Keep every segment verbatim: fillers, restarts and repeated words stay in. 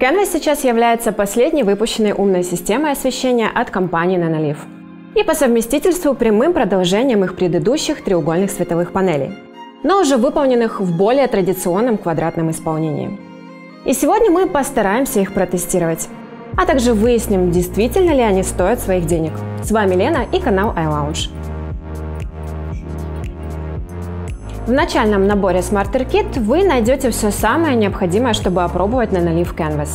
Canvas сейчас является последней выпущенной умной системой освещения от компании Nanoleaf и по совместительству прямым продолжением их предыдущих треугольных световых панелей, но уже выполненных в более традиционном квадратном исполнении. И сегодня мы постараемся их протестировать, а также выясним, действительно ли они стоят своих денег. С вами Лена и канал iLounge. В начальном наборе Smarter Kit вы найдете все самое необходимое, чтобы опробовать Nanoleaf Canvas.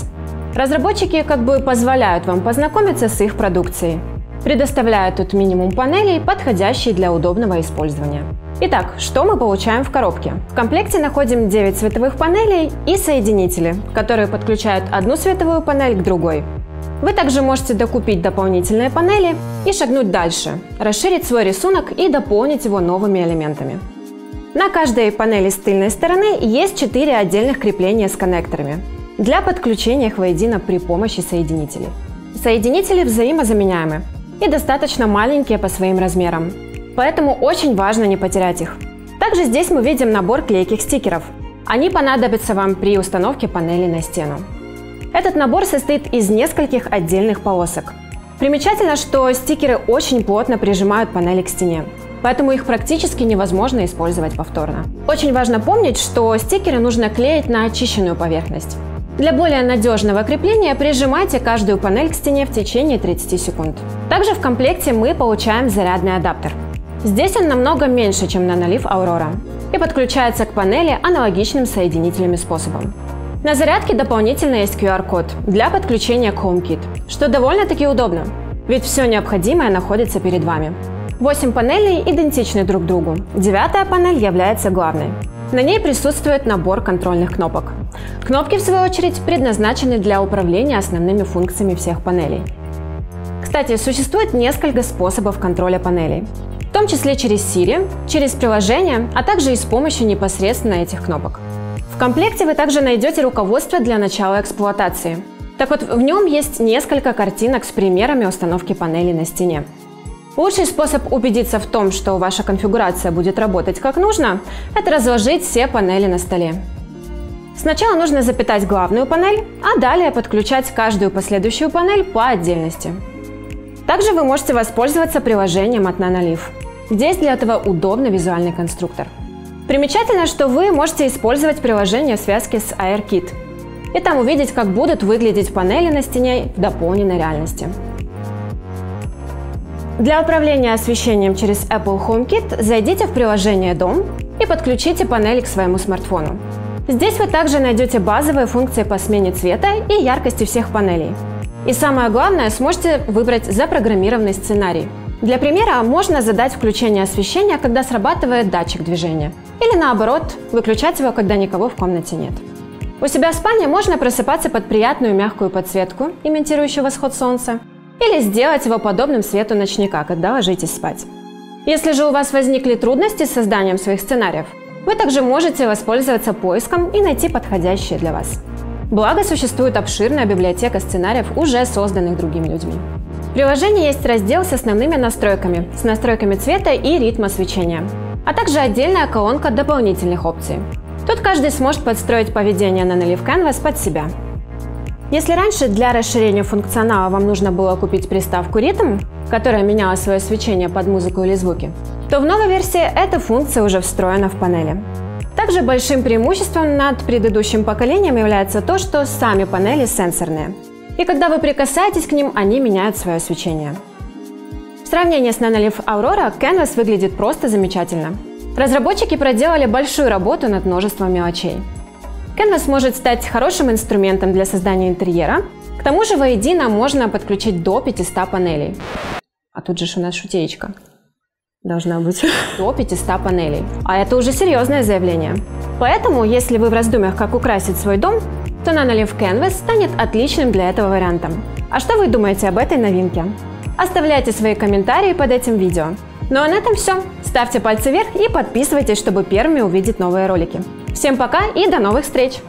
Разработчики как бы позволяют вам познакомиться с их продукцией, предоставляя тут минимум панелей, подходящие для удобного использования. Итак, что мы получаем в коробке? В комплекте находим девять световых панелей и соединители, которые подключают одну световую панель к другой. Вы также можете докупить дополнительные панели и шагнуть дальше, расширить свой рисунок и дополнить его новыми элементами. На каждой панели с тыльной стороны есть четыре отдельных крепления с коннекторами для подключения их воедино при помощи соединителей. Соединители взаимозаменяемы и достаточно маленькие по своим размерам, поэтому очень важно не потерять их. Также здесь мы видим набор клейких стикеров. Они понадобятся вам при установке панели на стену. Этот набор состоит из нескольких отдельных полосок. Примечательно, что стикеры очень плотно прижимают панели к стене, поэтому их практически невозможно использовать повторно. Очень важно помнить, что стикеры нужно клеить на очищенную поверхность. Для более надежного крепления прижимайте каждую панель к стене в течение тридцати секунд. Также в комплекте мы получаем зарядный адаптер. Здесь он намного меньше, чем Nanoleaf Aurora, и подключается к панели аналогичным соединительным способом. На зарядке дополнительно есть ку ар-код для подключения к HomeKit, что довольно-таки удобно, ведь все необходимое находится перед вами. восемь панелей идентичны друг другу, девятая панель является главной. На ней присутствует набор контрольных кнопок. Кнопки, в свою очередь, предназначены для управления основными функциями всех панелей. Кстати, существует несколько способов контроля панелей, в том числе через Siri, через приложение, а также и с помощью непосредственно этих кнопок. В комплекте вы также найдете руководство для начала эксплуатации. Так вот, в нем есть несколько картинок с примерами установки панелей на стене. Лучший способ убедиться в том, что ваша конфигурация будет работать как нужно, это разложить все панели на столе. Сначала нужно запитать главную панель, а далее подключать каждую последующую панель по отдельности. Также вы можете воспользоваться приложением от Nanoleaf. Здесь для этого удобный визуальный конструктор. Примечательно, что вы можете использовать приложение в связке с AirKit и там увидеть, как будут выглядеть панели на стене в дополненной реальности. Для управления освещением через Apple HomeKit зайдите в приложение «Дом» и подключите панели к своему смартфону. Здесь вы также найдете базовые функции по смене цвета и яркости всех панелей. И самое главное, сможете выбрать запрограммированный сценарий. Для примера можно задать включение освещения, когда срабатывает датчик движения, или наоборот, выключать его, когда никого в комнате нет. У себя в спальне можно просыпаться под приятную мягкую подсветку, имитирующую восход солнца, или сделать его подобным свету ночника, когда ложитесь спать. Если же у вас возникли трудности с созданием своих сценариев, вы также можете воспользоваться поиском и найти подходящие для вас. Благо, существует обширная библиотека сценариев, уже созданных другими людьми. В приложении есть раздел с основными настройками, с настройками цвета и ритма свечения, а также отдельная колонка дополнительных опций. Тут каждый сможет подстроить поведение Nanoleaf Canvas под себя. Если раньше для расширения функционала вам нужно было купить приставку Rhythm, которая меняла свое свечение под музыку или звуки, то в новой версии эта функция уже встроена в панели. Также большим преимуществом над предыдущим поколением является то, что сами панели сенсорные, и когда вы прикасаетесь к ним, они меняют свое свечение. В сравнении с Nanoleaf Aurora Canvas выглядит просто замечательно. Разработчики проделали большую работу над множеством мелочей. Canvas может стать хорошим инструментом для создания интерьера, к тому же воедино можно подключить до пятисот панелей. А тут же у нас шутеечка. Должна быть. До пятисот панелей. А это уже серьезное заявление. Поэтому, если вы в раздумьях, как украсить свой дом, то Nanoleaf Canvas станет отличным для этого вариантом. А что вы думаете об этой новинке? Оставляйте свои комментарии под этим видео. Ну а на этом все. Ставьте пальцы вверх и подписывайтесь, чтобы первыми увидеть новые ролики. Всем пока и до новых встреч!